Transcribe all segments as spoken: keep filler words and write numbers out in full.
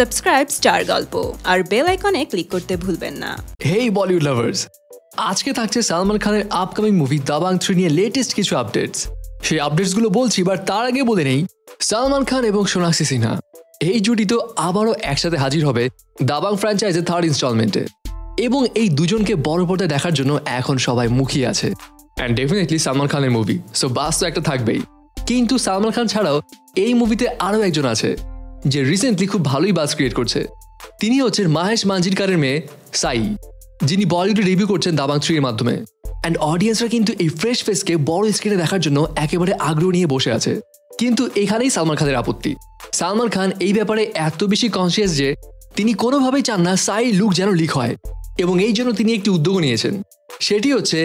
Subscribe star गल्पो और bell आइकने click करते भूलें ना। हे बॉलीवुड लवर्स, आज के थाकছে সালমান খানের আপকামিং মুভি দাবাং থ্রি নিয়ে লেটেস্ট কিছু আপডেটস। সেই আপডেটসগুলো বলছি, বাট তার আগে বলে নেই সালমান খান এবং সোনাক্ষী সিনহা এই জুটি তো আবারও একসাথে হাজির হবে দাবাং ফ্র্যাঞ্চাইজের থার্ড ইনস্টলমেন্টে এবং এই দুজনকে বড় পর্দায় দেখার জন্য এখন সবাই মুখিয়ে আছে। অ্যান্ড ডেফিনেটলি সালমান খানের মুভি, সো বাস তো একটা থাকবেই। কিন্তু সালমান খান ছাড়াও এই মুভিতে আরও একজন আছে যে রিসেন্টলি খুব ভালোই বাজ ক্রিয়েট করছে। তিনি হচ্ছেন মাহেশ মাঞ্জিরকারের মেয়ে সাই, যিনি বলিউডে রিভিউ করছেন দাবাং থ্রি এর মাধ্যমে। অ্যান্ড অডিয়েন্সরা কিন্তু এই ফ্রেশ ফেসকে বড় স্ক্রিনে দেখার জন্য একেবারে আগ্রহ নিয়ে বসে আছে। কিন্তু এখানেই সালমান খানের আপত্তি। সালমান খান এই ব্যাপারে এত বেশি কনসিয়াস যে তিনি কোনোভাবেই চান না সাই লুক যেন লিক হয়, এবং এই জন্য তিনি একটি উদ্যোগ নিয়েছেন। সেটি হচ্ছে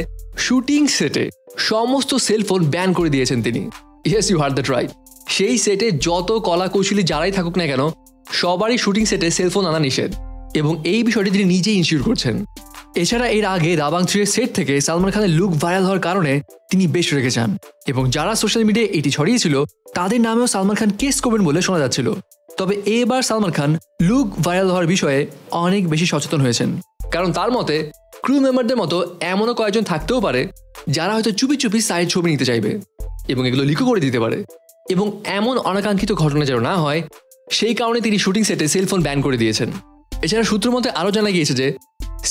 শুটিং সেটে সমস্ত সেলফোন ব্যান করে দিয়েছেন তিনি। Yes, you heard that right. সেই সেটে যত কলা কৌশলী যারাই থাকুক না কেন, সবারই শুটিং সেটে সেলফোন আনা নিষেধ, এবং এই বিষয়টি তিনি নিজেই ইনশিওর করছেন। এছাড়া এর আগে দাবাং থ্রি এর সেট থেকে সালমান খানের লুক ভাইরাল হওয়ার কারণে তিনি বেশ রেগে যান, এবং যারা সোশ্যাল মিডিয়ায় এটি ছড়িয়েছিল তাদের নামেও সালমান খান কেস করবেন বলে শোনা যাচ্ছিল। তবে এবার সালমান খান লুক ভাইরাল হওয়ার বিষয়ে অনেক বেশি সচেতন হয়েছেন, কারণ তার মতে ক্রু মেম্বারদের মতো এমনও কয়েকজন থাকতেও পারে যারা হয়তো চুপি চুপি সাইড ছবি নিতে চাইবে এবং এগুলো লিকও করে দিতে পারে, এবং এমন অনাকাঙ্ক্ষিত ঘটনা যেন না হয় সেই কারণে তিনি শুটিং সেটে সেলফোন ব্যান করে দিয়েছেন। এছাড়া সূত্র মতে আরও জানা গিয়েছে যে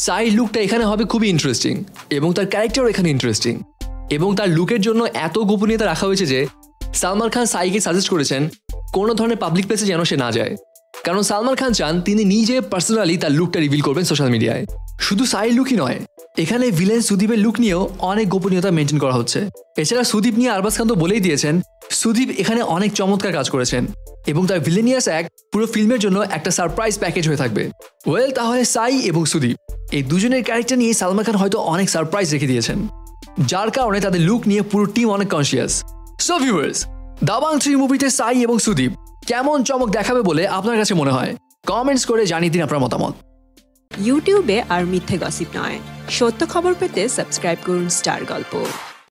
সাই লুকটা এখানে হবে খুবই ইন্টারেস্টিং, এবং তার ক্যারেক্টারও এখানে ইন্টারেস্টিং, এবং তার লুকের জন্য এত গোপনীয়তা রাখা হয়েছে যে সালমান খান সাইকে সাজেস্ট করেছেন কোনো ধরনের পাবলিক প্লেসে যেন সে না যায়, কারণ সালমান খান চান তিনি নিজে পার্সোনালি তার লুকটা রিভিল করবেন সোশ্যাল মিডিয়ায়। শুধু সাই লুকই নয়, এখানে ভিলেন সুদীপের লুক নিয়েও অনেক গোপনীয়তা মেনটেন করা হচ্ছে। এছাড়া সুদীপ নিয়ে আরবাজ খান তো বলেই দিয়েছেন সুদীপ এখানে অনেক চমৎকার কাজ করেছেন, এবং তার ভিলেনিয়াস অ্যাক্ট পুরো ফিল্মের জন্য একটা সারপ্রাইজ প্যাকেজ হয়ে থাকবে। ওয়েল, তাহলে সাই এবং সুদীপ এই দুজনের ক্যারেক্টার নিয়ে সালমান খান হয়তো অনেক সারপ্রাইজ রেখে দিয়েছেন, যার কারণে তাদের লুক নিয়ে পুরো টিম অনেক conscious. So viewers, Dabangg three মুভিতে সাই এবং সুদীপ কেমন চমক দেখাবে বলে আপনার কাছে মনে হয়? কমেন্টস করে জানিয়ে দিন আপনার মতামত। ইউটিউবে আর মিথ্যে গসিপ নয়, সত্য খবর পেতে সাবস্ক্রাইব করুন স্টার গল্প।